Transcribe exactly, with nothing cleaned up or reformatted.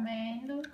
comendo.